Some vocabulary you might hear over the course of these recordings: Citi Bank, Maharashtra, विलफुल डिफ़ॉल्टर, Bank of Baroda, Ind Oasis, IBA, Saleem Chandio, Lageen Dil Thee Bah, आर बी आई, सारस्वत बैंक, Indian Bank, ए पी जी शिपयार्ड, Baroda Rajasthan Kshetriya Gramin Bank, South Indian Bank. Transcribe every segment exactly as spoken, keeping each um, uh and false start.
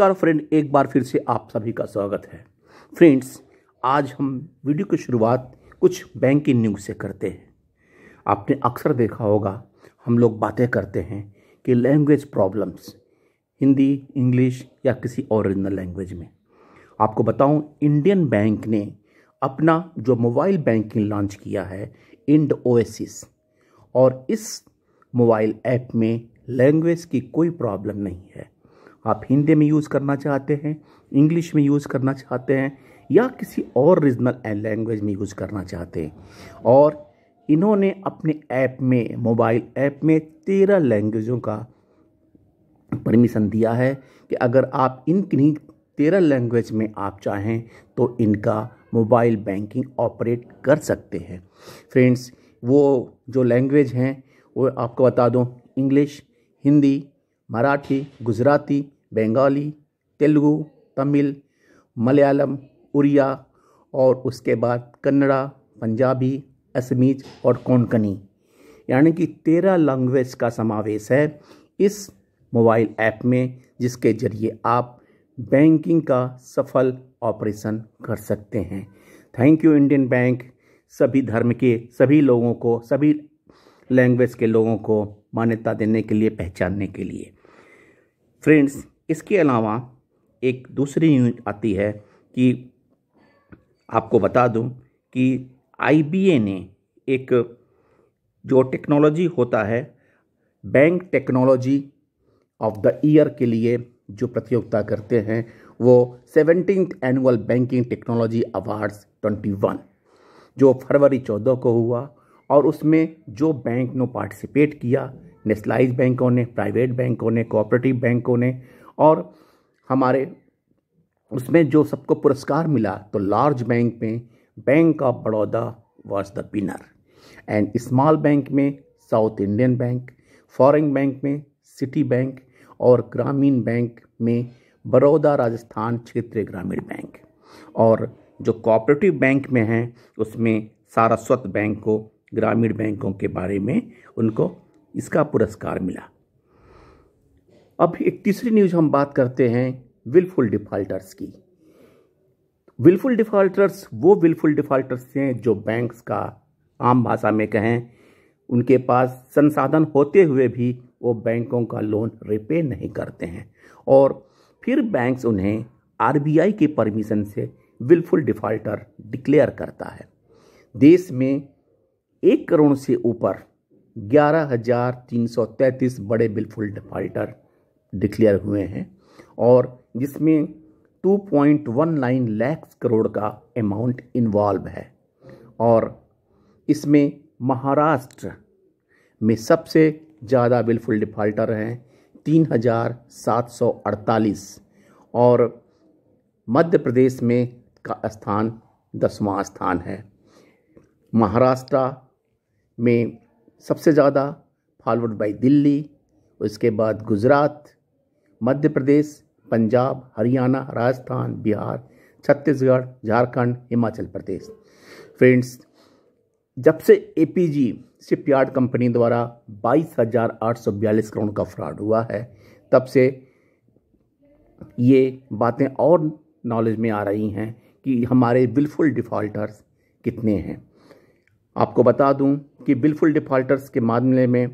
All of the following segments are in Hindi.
नमस्कार फ्रेंड, एक बार फिर से आप सभी का स्वागत है। फ्रेंड्स, आज हम वीडियो की शुरुआत कुछ बैंकिंग न्यूज़ से करते हैं। आपने अक्सर देखा होगा, हम लोग बातें करते हैं कि लैंग्वेज प्रॉब्लम्स, हिंदी, इंग्लिश या किसी ओरिजिनल लैंग्वेज में। आपको बताऊं, इंडियन बैंक ने अपना जो मोबाइल बैंकिंग लॉन्च किया है, इंड ओएसिस, और इस मोबाइल ऐप में लैंग्वेज की कोई प्रॉब्लम नहीं है। आप हिंदी में यूज़ करना चाहते हैं, इंग्लिश में यूज़ करना चाहते हैं या किसी और रीजनल लैंग्वेज में यूज़ करना चाहते हैं। और इन्होंने अपने ऐप में, मोबाइल ऐप में तेरह लैंग्वेजों का परमिशन दिया है कि अगर आप इन किन्हीं तेरह लैंग्वेज में आप चाहें तो इनका मोबाइल बैंकिंग ऑपरेट कर सकते हैं। फ्रेंड्स, वो जो लैंग्वेज हैं वो आपको बता दूं, इंग्लिश, हिंदी, मराठी, गुजराती, बंगाली, तेलुगु, तमिल, मलयालम, उड़िया और उसके बाद कन्नड़ा, पंजाबी, असमीज और कोंकणी, यानी कि तेरह लैंग्वेज का समावेश है इस मोबाइल ऐप में, जिसके ज़रिए आप बैंकिंग का सफल ऑपरेशन कर सकते हैं। Thank you Indian bank. सभी धर्म के सभी लोगों को, सभी लैंग्वेज के लोगों को मान्यता देने के लिए, पहचानने के लिए। फ्रेंड्स, इसके अलावा एक दूसरी न्यूज आती है कि आपको बता दूं कि आई बी ए ने एक जो टेक्नोलॉजी होता है, bank technology of the year के लिए जो प्रतियोगिता करते हैं, वो seventeenth annual banking technology awards इक्कीस जो फरवरी चौदह को हुआ, और उसमें जो बैंक ने पार्टिसिपेट किया, नेशनलाइज बैंकों ने, प्राइवेट बैंकों ने, कोऑपरेटिव बैंकों ने, और हमारे उसमें जो सबको पुरस्कार मिला, तो लार्ज बैंक में bank of Baroda was the winner, and small bank में south Indian bank, foreign bank में सिटी बैंक, और ग्रामीण बैंक में बड़ौदा राजस्थान क्षेत्रीय ग्रामीण बैंक, और जो कोऑपरेटिव बैंक में हैं उसमें सारस्वत बैंक को ग्रामीण बैंकों के बारे में उनको इसका पुरस्कार मिला। अब एक तीसरी न्यूज़ हम बात करते हैं विलफुल डिफ़ॉल्टर्स की। विलफुल डिफ़ॉल्टर्स वो विलफुल डिफ़ॉल्टर्स हैं जो बैंक्स का, आम भाषा में कहें, उनके पास संसाधन होते हुए भी वो बैंकों का लोन रिपे नहीं करते हैं, और फिर बैंक्स उन्हें आर बी आई के परमिशन से विलफुल डिफ़ॉल्टर डिक्लेयर करता है। देश में एक करोड़ से ऊपर ग्यारह हज़ार तीन सौ तैंतीस बड़े विलफुल डिफ़ॉल्टर डिक्लेयर हुए हैं, और जिसमें two point one nine lakh crore का अमाउंट इन्वॉल्व है। और इसमें महाराष्ट्र में सबसे ज़्यादा विलफुल डिफ़ॉल्टर हैं, तीन हज़ार सात सौ अड़तालीस, और मध्य प्रदेश में का स्थान दसवां स्थान है। महाराष्ट्र में सबसे ज़्यादा, फॉलोड बाय दिल्ली, उसके बाद गुजरात, मध्य प्रदेश, पंजाब, हरियाणा, राजस्थान, बिहार, छत्तीसगढ़, झारखंड, हिमाचल प्रदेश। फ्रेंड्स, जब से ए पी जी शिपयार्ड company द्वारा बाईस हज़ार आठ सौ बयालीस करोड़ का फ्रॉड हुआ है, तब से ये बातें और नॉलेज में आ रही हैं कि हमारे विलफुल डिफ़ॉल्टर्स कितने हैं। आपको बता दूं कि विलफुल डिफ़ॉल्टर्स के मामले में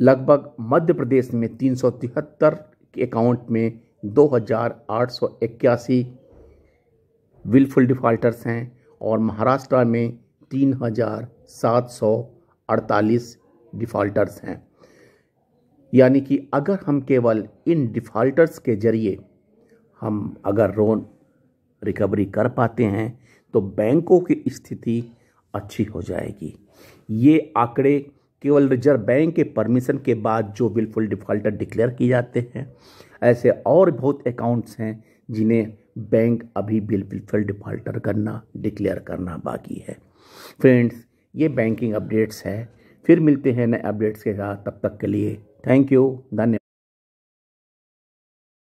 लगभग मध्य प्रदेश में तीन सौ तिहत्तर के अकाउंट में दो हज़ार आठ सौ इक्यासी विलफुल डिफ़ॉल्टर्स हैं, और महाराष्ट्र में तीन हज़ार सात सौ अड़तालीस डिफ़ॉल्टर्स हैं। यानी कि अगर हम केवल इन डिफ़ॉल्टर्स के ज़रिए हम अगर लोन रिकवरी कर पाते हैं तो बैंकों की स्थिति अच्छी हो जाएगी। ये आंकड़े केवल रिजर्व बैंक के परमिशन के बाद जो विलफुल डिफ़ॉल्टर डिक्लेयर किए जाते हैं, ऐसे और बहुत अकाउंट्स हैं जिन्हें बैंक अभी विलफुल डिफ़ॉल्टर करना, डिक्लेयर करना बाकी है। फ्रेंड्स, ये बैंकिंग अपडेट्स है। फिर मिलते हैं नए अपडेट्स के साथ, तब तक के लिए थैंक यू, धन्यवाद।